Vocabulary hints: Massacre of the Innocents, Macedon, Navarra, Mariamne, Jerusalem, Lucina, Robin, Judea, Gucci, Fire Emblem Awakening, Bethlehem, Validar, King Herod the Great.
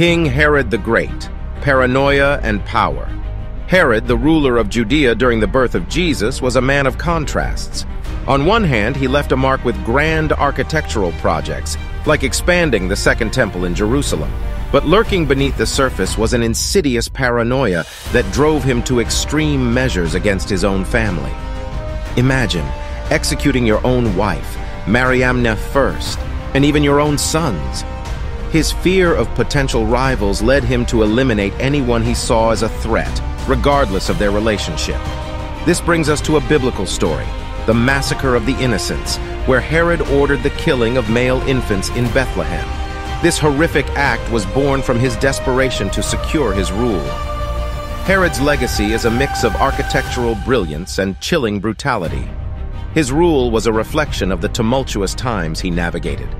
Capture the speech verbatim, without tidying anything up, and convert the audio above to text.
King Herod the Great, paranoia and power. Herod, the ruler of Judea during the birth of Jesus, was a man of contrasts. On one hand, he left a mark with grand architectural projects, like expanding the Second Temple in Jerusalem. But lurking beneath the surface was an insidious paranoia that drove him to extreme measures against his own family. Imagine executing your own wife, Mariamne first, and even your own sons. His fear of potential rivals led him to eliminate anyone he saw as a threat, regardless of their relationship. This brings us to a biblical story, the Massacre of the Innocents, where Herod ordered the killing of male infants in Bethlehem. This horrific act was born from his desperation to secure his rule. Herod's legacy is a mix of architectural brilliance and chilling brutality. His rule was a reflection of the tumultuous times he navigated.